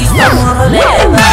Sistema Moraleva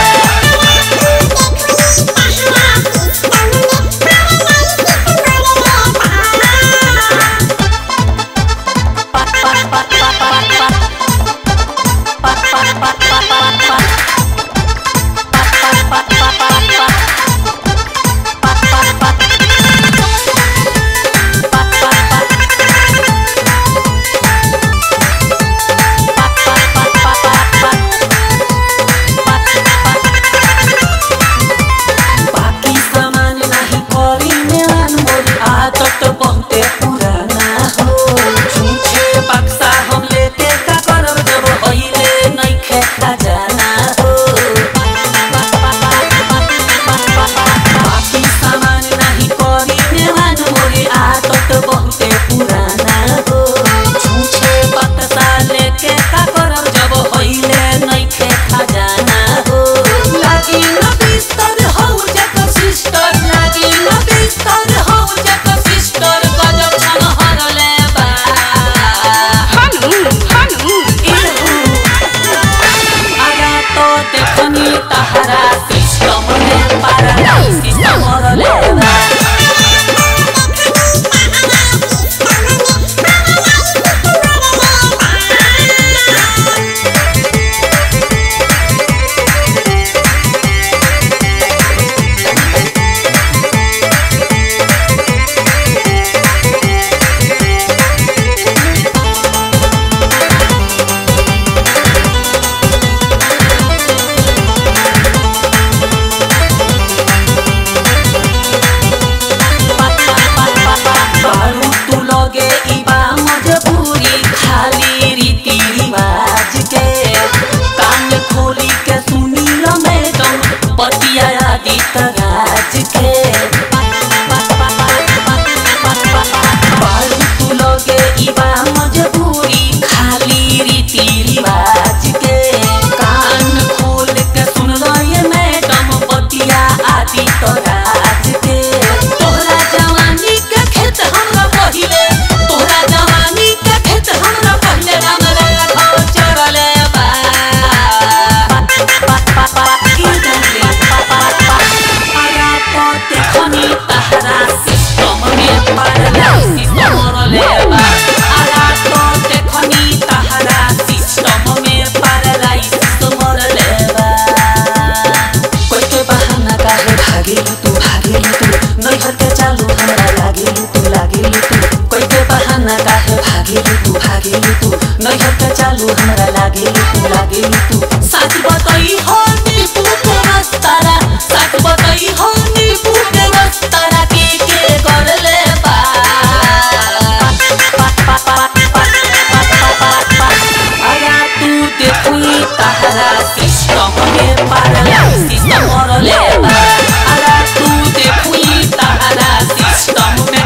तू भागे तू नहीं हट चालू हमारा लागे तू साथ बताई हो नीपू के वस्तारा साथ बताई हो नीपू के वस्तारा के कर ले अरे तू देखी तारा सिस्टम के पारा सिस्टम और ले अरे तू देखी तारा सिस्टम में